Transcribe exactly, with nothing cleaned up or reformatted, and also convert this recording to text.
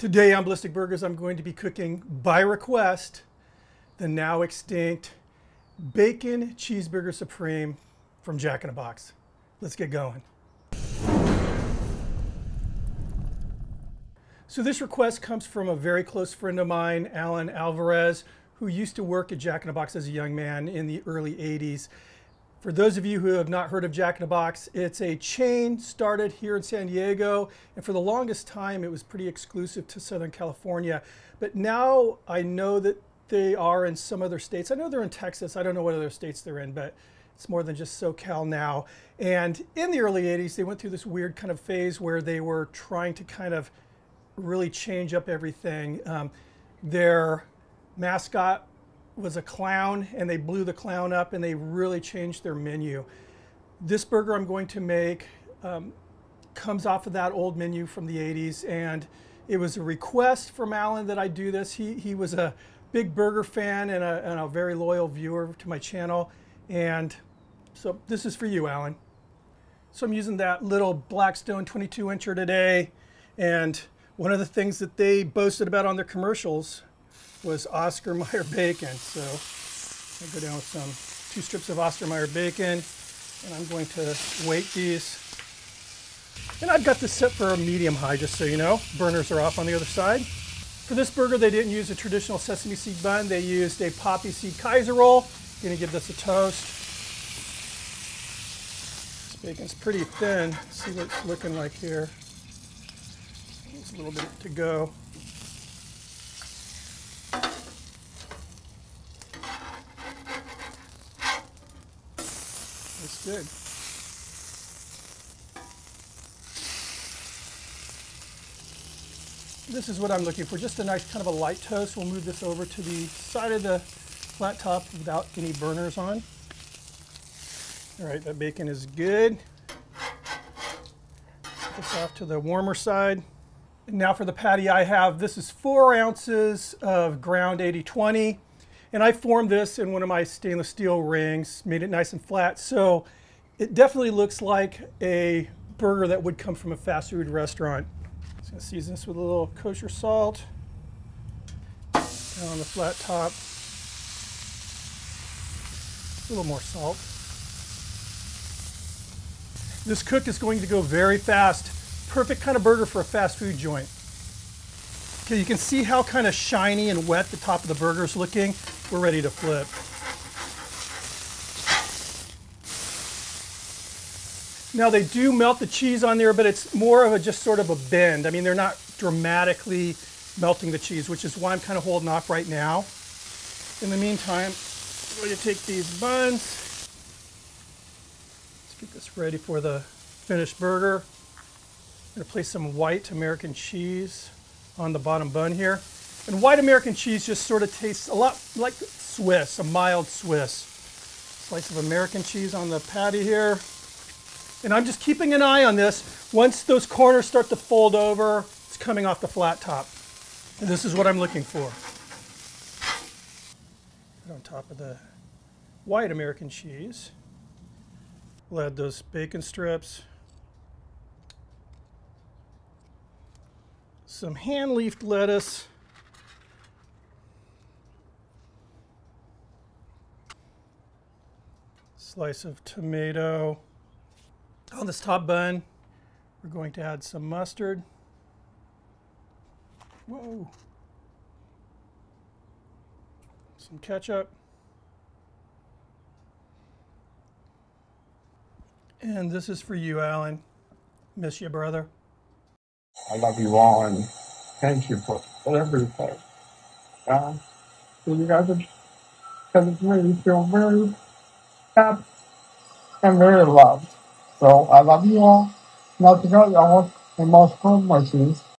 Today on Ballistic Burgers, I'm going to be cooking, by request, the now extinct Bacon Cheeseburger Supreme from Jack in the Box. Let's get going. So this request comes from a very close friend of mine, Alan Alvarez, who used to work at Jack in the Box as a young man in the early eighties. For those of you who have not heard of Jack in the Box, it's a chain started here in San Diego, and for the longest time it was pretty exclusive to Southern California. But now I know that they are in some other states. I know they're in Texas. I don't know what other states they're in, but it's more than just SoCal now. And in the early eighties, they went through this weird kind of phase where they were trying to kind of really change up everything. Um, their mascot was a clown, and they blew the clown up, and they really changed their menu. This burger I'm going to make um, comes off of that old menu from the eighties, and it was a request from Alan that I do this. He, he was a big burger fan and a, and a very loyal viewer to my channel, and so this is for you, Alan. So I'm using that little Blackstone twenty-two incher today, and one of the things that they boasted about on their commercials was Oscar Mayer bacon. So I go down with some two strips of Oscar Mayer bacon, and I'm going to weight these. And I've got this set for a medium high, just so you know. Burners are off on the other side. For this burger, they didn't use a traditional sesame seed bun. They used a poppy seed Kaiser roll. I'm gonna give this a toast. This bacon's pretty thin. Let's see what it's looking like here. There's a little bit to go. That's good. This is what I'm looking for, just a nice kind of a light toast. We'll move this over to the side of the flat top without any burners on. All right, that bacon is good. Put this off to the warmer side. And now for the patty I have, this is four ounces of ground eighty twenty. And I formed this in one of my stainless steel rings, made it nice and flat. So it definitely looks like a burger that would come from a fast food restaurant. Just gonna season this with a little kosher salt. Down on the flat top. A little more salt. This cook is going to go very fast. Perfect kind of burger for a fast food joint. Okay, you can see how kind of shiny and wet the top of the burger is looking. We're ready to flip. Now they do melt the cheese on there, but it's more of a just sort of a bend. I mean, they're not dramatically melting the cheese, which is why I'm kind of holding off right now. In the meantime, I'm going to take these buns. Let's get this ready for the finished burger. I'm going to place some white American cheese on the bottom bun here. And white American cheese just sort of tastes a lot like Swiss, a mild Swiss. Slice of American cheese on the patty here. And I'm just keeping an eye on this. Once those corners start to fold over, it's coming off the flat top. And this is what I'm looking for. Put on top of the white American cheese. We'll add those bacon strips. Some hand-leafed lettuce. Slice of tomato. On this top bun, we're going to add some mustard. Whoa. Some ketchup. And this is for you, Alan. Miss you, brother. I love you all, and thank you for everything. Um, you guys have made me feel very happy and very loved. So I love you all. Not to go y'all and most of my sins.